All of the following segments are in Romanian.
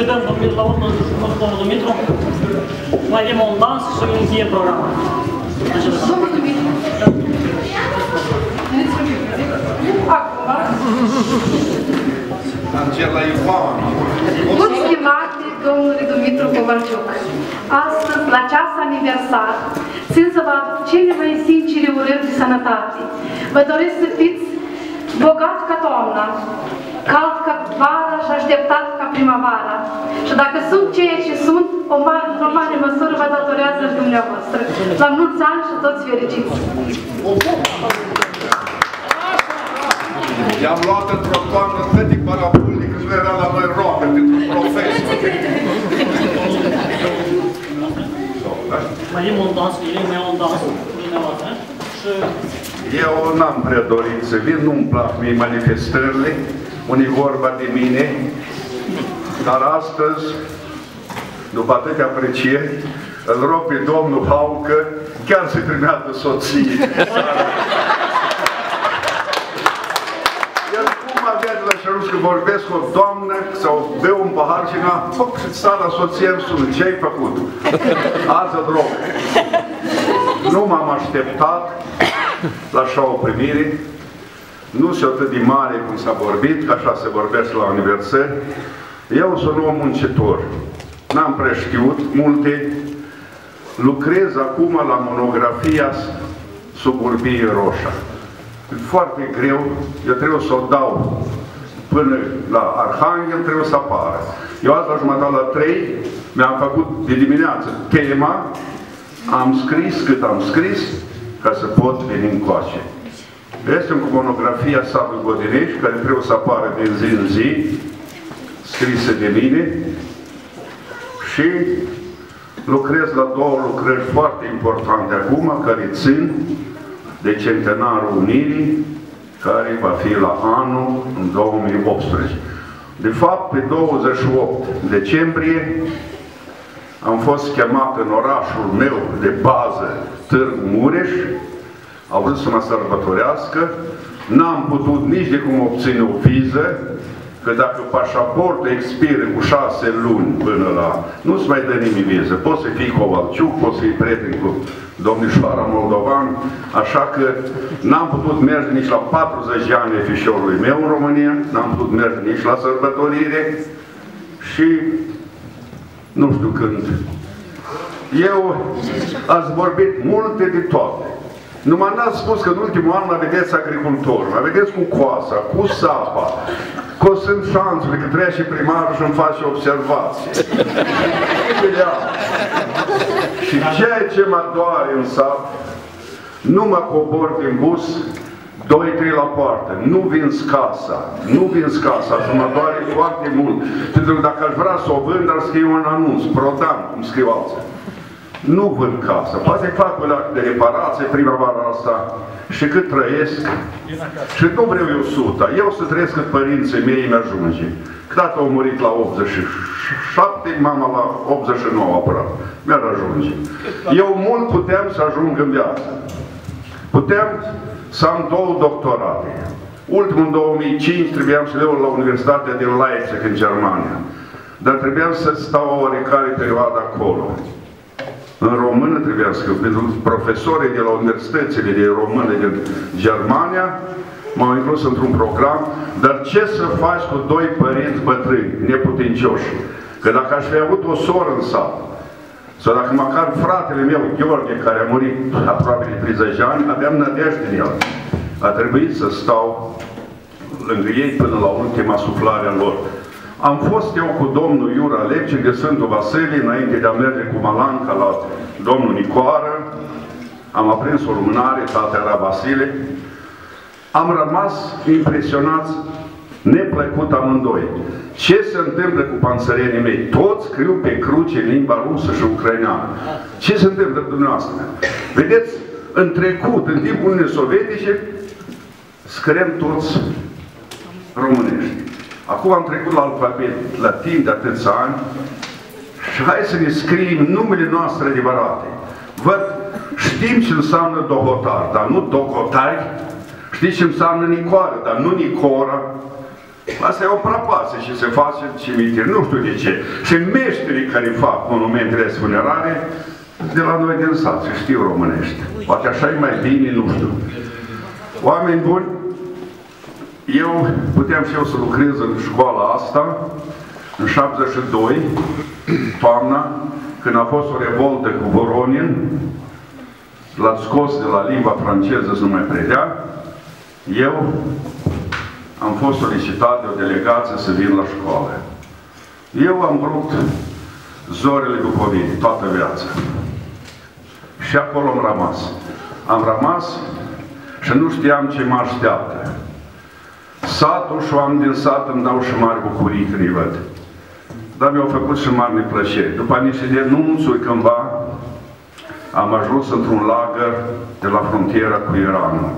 procedăm la urmă Dumitru, mai avem un dans și încheie programul. Angela Ioana. Mulțumate domnului Dumitru Covalciuc. Astăzi, la ceas aniversar, țin să vă aduc cele mai sincere urări de sănătate. Vă doresc să fiți bogat ca toamna, cald ca vara și așteptat ca primăvara. Și dacă sunt ceea ce sunt, o mare măsură vă datorează dumneavoastră. La mulți ani și toți fericiți! I-am luat într-o toamnă fetic parapulic, nu era la noi roacă, pentru profesor. Mai e un dans, eu n-am prea dorit să vin, nu-mi plac mie manifestările, unii vorba de mine, dar astăzi, după atâtea aprecieri, îl rog pe domnul Haucă chiar să-i primească soție. Că vorbesc cu o doamnă sau beu un pahar și mi-a făcut sara soție în sus. Ce-ai făcut? Azi îl rog. Nu m-am așteptat la așa o primire. Nu sunt atât de mare cum s-a vorbit, că așa se vorbesc la aniversări. Eu sunt un om muncitor. N-am preștiut multe. Lucrez acum la monografia Suburbiei Roșa. E foarte greu. Eu trebuie să o dau până la Arhanghel trebuie să apară. Eu azi la jumătate la 3 mi-am făcut de dimineață tema, am scris cât am scris, ca să pot veni încoace. Este o monografie a satului Godinești, care trebuie să apară din zi în zi, scrisă de mine, și lucrez la două lucrări foarte importante acum, care țin de Centenarul Unirii, care va fi la anul 2018. De fapt, pe 28 decembrie am fost chemat în orașul meu de bază, Târgu Mureș, au vrut să mă sărbătorească, n-am putut nici de cum obține o viză, că dacă pașaportul expiră cu 6 luni până la... nu-ți mai dă nimic viză. Poți să fii Covalciuc, poți să fii prieten cu domnișoara moldovan, așa că n-am putut merge nici la 40 de ani fișorului meu în România, n-am putut merge nici la sărbătorire și nu știu când. Eu ați vorbit multe de toate. Numai n-ați spus că în ultimul an mă vedeți agricultor, mă vedeți cu coasa, cu sapa, că sunt șansele că trece și primarul și îmi face observații. Și ceea ce mă doare în sat, nu mă cobor din bus, 2-3 la poartă, nu vins casa, și mă doare foarte mult. Pentru că dacă aș vrea să o vând, ar scrie un anunț, prodam, cum scriu alții. Nu vând casa, poate fac o leacă de reparație primăvara asta. Și cât trăiesc, și nu vreau eu 100, eu să trăiesc cât părinții mei îmi ajunge. Că tata a murit la 87, mama la 89 aproape. Mi-ar ajunge. Eu mult puteam să ajung în viață. Puteam să am 2 doctorate. Ultimul în 2005 trebuiam să leu la Universitatea din Leipzig în Germania. Dar trebuiam să stau o oarecare perioadă acolo. În română trebuia să scriu, pentru profesorii de la universitățile de române din Germania m-au inclus într-un program, dar ce să faci cu 2 părinți bătrâni, neputincioși? Că dacă aș fi avut o soră în sat, sau dacă măcar fratele meu, Gheorghe, care a murit aproape de 30 de ani, aveam nădejde din el. A trebuit să stau lângă ei până la ultima suflare a lor. Am fost eu cu domnul Iura Lepci de Sfântul Vasile, înainte de a merge cu Malanca la domnul Nicoară, am aprins o lumânare, tatăl era Vasile, am rămas impresionați, neplăcut amândoi. Ce se întâmplă cu panțărenii mei? Toți scriu pe cruce în limba rusă și ucraineană. Ce se întâmplă cu dumneavoastră? Vedeți, în trecut, în timpul Uniunii Sovietice, scriem toți românești. Acum am trecut la alfabet latin de atâția ani și hai să ne scriem numele noastre adevărate. Văd, știm ce înseamnă dohotar, dar nu docotari. Știți ce înseamnă Nicoară, dar nu Nicoară. Asta e o prapasă și se face cimitir, nu știu de ce. Și meșterii care fac monumentele funerare, de la noi din sat, se știu românește. Poate așa e mai bine, nu știu. Oameni buni, eu puteam și eu să lucrez în școala asta, în 72, toamna, când a fost o revoltă cu Voronin, l-a scos de la limba franceză să nu mai predea, eu am fost solicitat de o delegație să vin la școală. Eu am rupt zorele Bucovinei toată viața. Și acolo am rămas. Am rămas și nu știam ce mă așteaptă. Satul și oameni din sat îmi dau și mari bucurii când îi văd. Dar mi-au făcut și mari neplăceri. După niște denunțuri cândva, am ajuns într-un lagăr de la frontiera cu Iranul.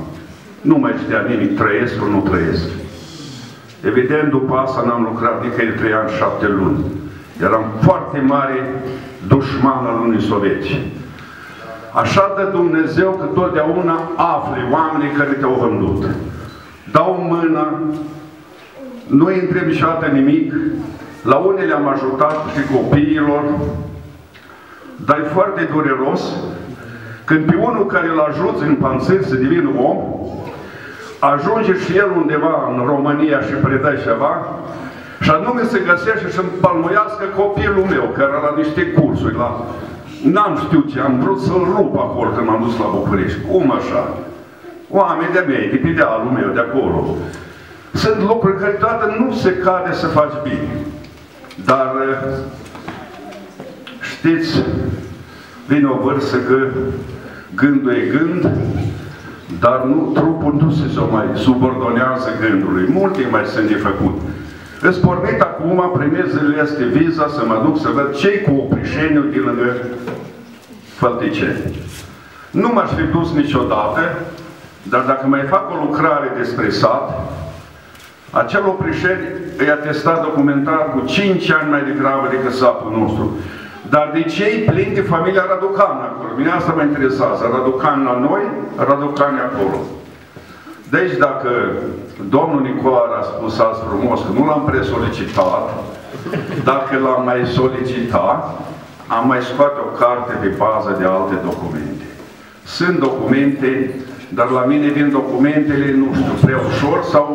Nu mai știa nimic, trăiesc sau nu trăiesc. Evident, după asta n-am lucrat nicăieri 3 ani și 7 luni. Eram foarte mare dușman al unii sovietici. Așa dă Dumnezeu că totdeauna afli oamenii care te-au vândut. Dau mâna, nu-i întreb niciodată nimic. La unii le-am ajutat și copiilor, dar e foarte dureros când pe unul care îl ajută în panțări să devină om, ajunge și el undeva în România și predai ceva, și anume se găsește și împalmuiască copilul meu, care era la niște cursuri, la... N-am știut ce, am vrut să-l rup acolo când m-am dus la București. Cum așa? Oameni de-a mei, de pe dealul meu, de acolo. Sunt lucruri care toată nu se cade să faci bine. Dar știți, vine o vârstă că gândul e gând, dar nu, trupul nu se mai subordonează gândului. Multe mai sunt de făcut. Îți pornit acum, primez zilele astea viza să mă duc să văd ce-i cu Oprișeniul din lângă Fălticeni. Nu m-aș fi dus niciodată, dar dacă mai fac o lucrare despre sat, acel Oprișeni îi atesta documentar cu 5 ani mai degrabă decât satul nostru. Dar de ce e plin de familia Raducan acolo? Mine asta mă interesează. Raducan la noi, Raducan e acolo. Deci dacă domnul Nicoară a spus azi frumos că nu l-am presolicitat, dacă l-am mai solicitat, am mai scoate o carte pe bază de alte documente. Sunt documente, dar la mine vin documentele, nu știu, prea ușor sau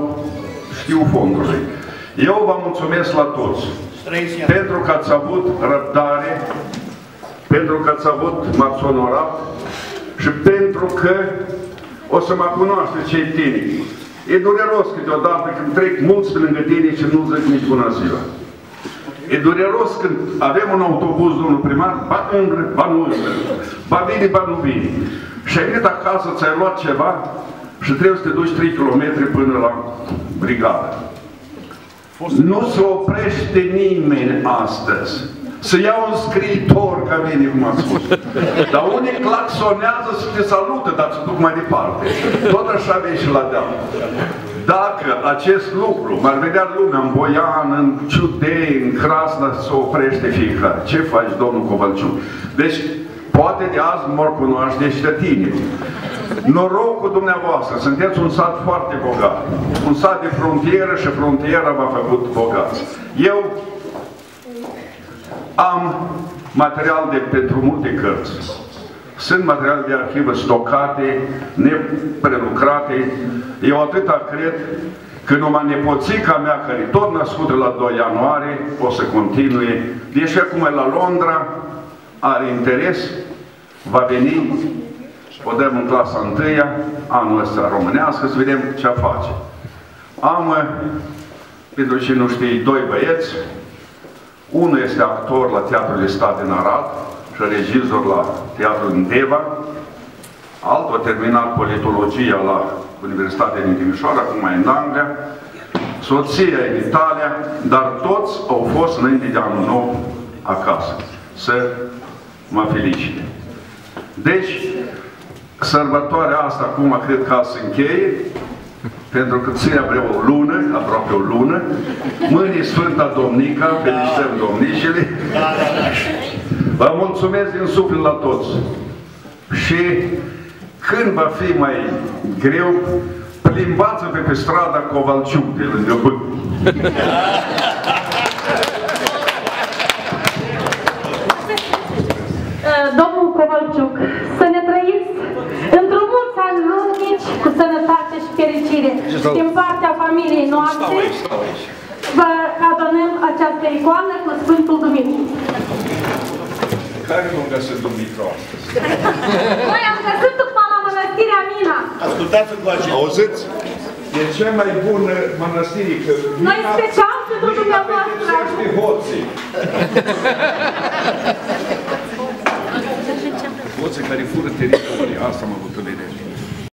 știu fondurile. Eu vă mulțumesc la toți. Pentru că ați avut răbdare, pentru că ați avut, m-ați onorat și pentru că o să mă cunoaște cei tineri. E dureros câteodată când trec mulți pe lângă tine și nu zic nici bună ziua. E dureros când avem un autobuz, domnul primar, ba umbră, ba nu umbră, ba vine, ba nu vine. Și ai venit acasă, ți-ai luat ceva și trebuie să te duci 3 km până la brigadă. Nu se oprește nimeni astăzi să ia un scriitor ca mine, cum am spus. Dar unii claxonează să te salută, dar să duc mai departe. Tot așa vei și la deal. Dacă acest lucru m-ar vedea lumea în Boian, în Ciudei, în Crasnă, se oprește fiecare. Ce faci, domnul Covalciuc? Deci, poate de azi mor cunoaște și de tine. Norocul dumneavoastră, sunteți un sat foarte bogat, un sat de frontieră și frontiera v-a făcut bogați. Eu am material pentru multe cărți. Sunt materiale de arhivă stocate, neprelucrate. Eu atâta cred că numai nepoțica mea, care tot născută la 2 ianuarie, o să continue. Deși acum e la Londra, are interes, va veni. O dăm în clasa 1-a, anul ăsta românească, să vedem ce face. Am, pentru cine nu știe, 2 băieți. Unul este actor la Teatrul de Stat din Arad și regizor la Teatrul din Deva. Altul a terminat politologia la Universitatea din Timișoară, acum e în Anglia. Soția e în Italia, dar toți au fost înainte de anul nou acasă. Să mă felicite. Deci, sărbătoarea asta acum cred că azi se încheie, pentru că ține o lună, aproape o lună. Mâine Sfânta Duminică, felicităm domnicile. Vă mulțumesc din suflet la toți. Și când va fi mai greu, plimbați-vă pe strada Covalciuc de lângă Bânt. Domnul Covalciuc, să ne trăiți într-un mulți ani lungi cu sănătate și fericire. Din partea familiei noastre vă adonăm această icoană cu Sfântul Duminic. Care nu am găsit Dumitru astăzi? Noi am găsit tocmai la mănăstirea Mina. Ascultați-l cu aceea. Auziți? E cea mai bună mănăstire. Noi special pentru dumneavoastră. Hoții care fură teritoriul, asta mă bucur.